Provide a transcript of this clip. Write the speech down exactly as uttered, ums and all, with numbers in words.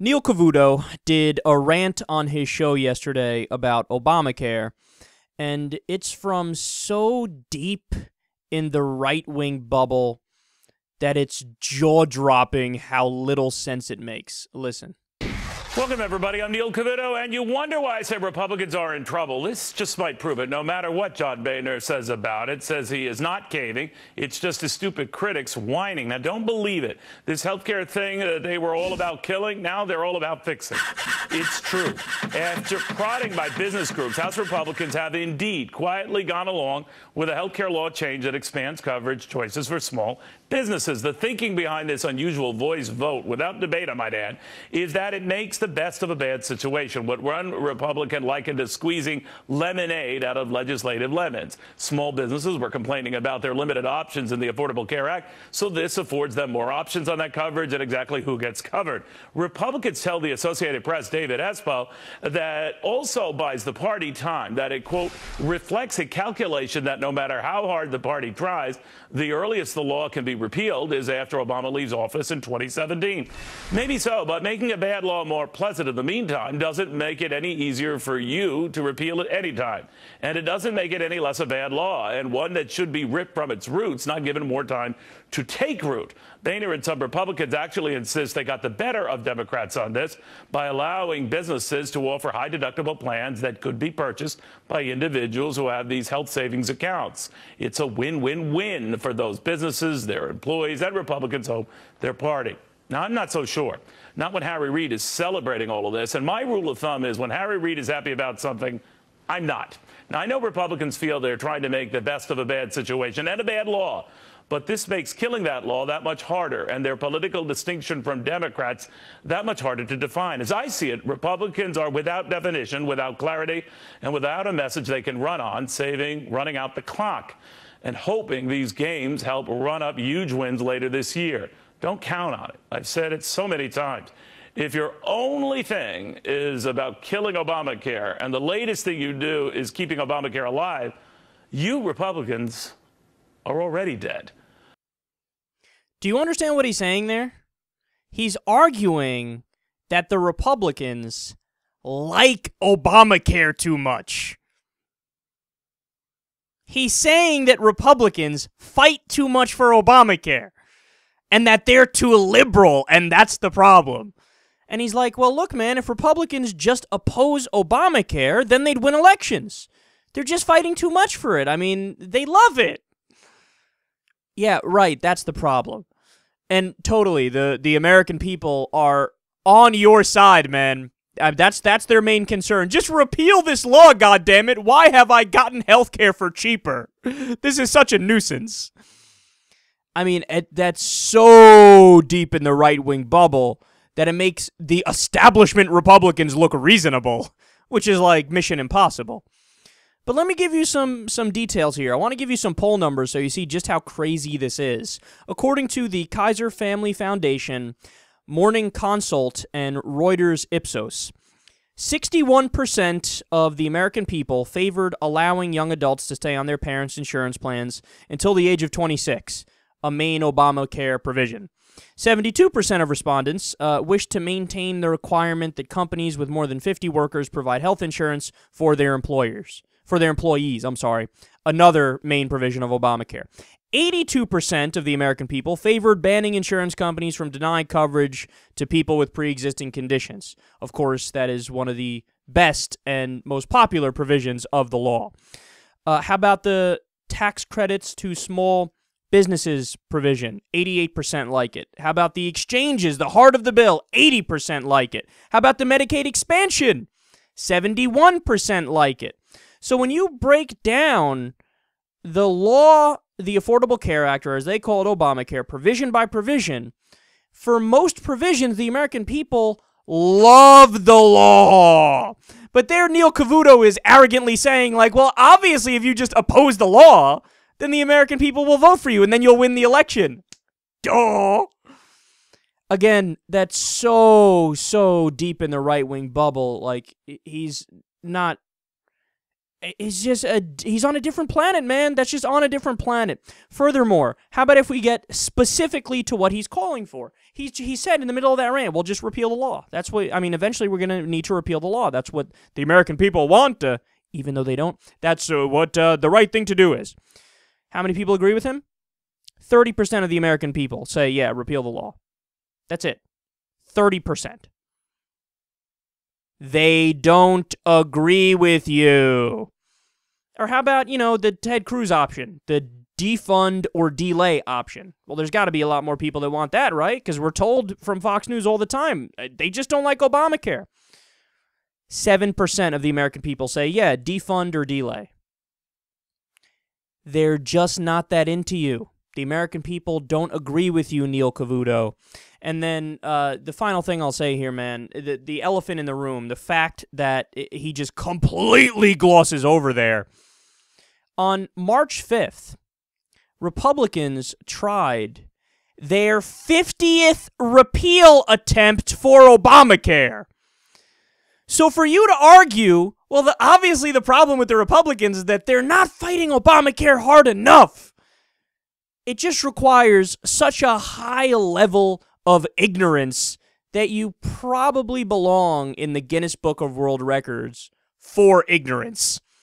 Neil Cavuto did a rant on his show yesterday about Obamacare, and it's from so deep in the right-wing bubble that it's jaw-dropping how little sense it makes. Listen. Welcome, everybody. I'm Neil Cavuto, and you wonder why I say Republicans are in trouble. This just might prove it. No matter what John Boehner says about it, says he is not caving. It's just his stupid critics whining. Now, don't believe it. This healthcare thing uh, they were all about killing, now they're all about fixing. It's true. After prodding by business groups, House Republicans have indeed quietly gone along with a healthcare law change that expands coverage choices for small businesses. The thinking behind this unusual voice vote, without debate, I might add, is that it makes the best of a bad situation. What one Republican likened to squeezing lemonade out of legislative lemons. Small businesses were complaining about their limited options in the Affordable Care Act, so this affords them more options on that coverage and exactly who gets covered. Republicans tell the Associated Press, David Espo, that also buys the party time, that it, quote, reflects a calculation that no matter how hard the party tries, the earliest the law can be repealed is after Obama leaves office in twenty seventeen. Maybe so, but making a bad law more pleasant in the meantime doesn't make it any easier for you to repeal it anytime. And it doesn't make it any less a bad law, and one that should be ripped from its roots, not given more time to take root. Boehner and some Republicans actually insist they got the better of Democrats on this by allowing businesses to offer high-deductible plans that could be purchased by individuals who have these health savings accounts. It's a win-win-win for those businesses, their employees, and Republicans hope their party. Now, I'm not so sure. Not when Harry Reid is celebrating all of this. And my rule of thumb is when Harry Reid is happy about something, I'm not. Now, I know Republicans feel they're trying to make the best of a bad situation and a bad law. But this makes killing that law that much harder, and their political distinction from Democrats that much harder to define. As I see it, Republicans are without definition, without clarity, and without a message they can run on, saving running out the clock and hoping these games help run up huge wins later this year. Don't count on it. I've said it so many times. If your only thing is about killing Obamacare and the latest thing you do is keeping Obamacare alive, you Republicans are already dead. Do you understand what he's saying there? He's arguing that the Republicans like Obamacare too much. He's saying that Republicans fight too much for Obamacare, and that they're too liberal, and that's the problem. And he's like, well, look, man, if Republicans just oppose Obamacare, then they'd win elections. They're just fighting too much for it. I mean, they love it. Yeah, right, that's the problem. And totally, the, the American people are on your side, man. Uh, that's, that's their main concern. Just repeal this law, goddammit. Why have I gotten health care for cheaper? This is such a nuisance. I mean, that's so deep in the right-wing bubble that it makes the establishment Republicans look reasonable, which is like mission impossible. But let me give you some, some details here. I want to give you some poll numbers so you see just how crazy this is. According to the Kaiser Family Foundation, Morning Consult, and Reuters Ipsos, sixty-one percent of the American people favored allowing young adults to stay on their parents' insurance plans until the age of twenty-six. A main Obamacare provision. seventy-two percent of respondents uh, wish to maintain the requirement that companies with more than fifty workers provide health insurance for their employers, for their employees, I'm sorry, another main provision of Obamacare. eighty-two percent of the American people favored banning insurance companies from denying coverage to people with pre-existing conditions. Of course, that is one of the best and most popular provisions of the law. Uh, how about the tax credits to small businesses provision? eighty-eight percent like it. How about the exchanges, the heart of the bill? eighty percent like it. How about the Medicaid expansion? seventy-one percent like it. So when you break down the law, the Affordable Care Act, or as they call it, Obamacare, provision by provision, for most provisions, the American people love the law. But there Neil Cavuto is arrogantly saying, like, well, obviously if you just oppose the law, then the American people will vote for you, and then you'll win the election. Duh! Again, that's so, so deep in the right-wing bubble. Like, he's not... It's just a, he's on a different planet, man. That's just on a different planet. Furthermore, how about if we get specifically to what he's calling for? He, he said in the middle of that rant, we'll just repeal the law. That's what, I mean, eventually we're going to need to repeal the law. That's what the American people want, uh, even though they don't. That's uh, what uh, the right thing to do is. How many people agree with him? thirty percent of the American people say, yeah, repeal the law. That's it. thirty percent. They don't agree with you. Or how about, you know, the Ted Cruz option, the defund or delay option? Well, there's got to be a lot more people that want that, right? Because we're told from Fox News all the time, they just don't like Obamacare. seven percent of the American people say, yeah, defund or delay. They're just not that into you. The American people don't agree with you, Neil Cavuto. And then uh, the final thing I'll say here, man, the, the elephant in the room, the fact that it, he just completely glosses over there. On March fifth, Republicans tried their fiftieth repeal attempt for Obamacare. So for you to argue, well, the, obviously the problem with the Republicans is that they're not fighting Obamacare hard enough. It just requires such a high level of ignorance that you probably belong in the Guinness Book of World Records for ignorance.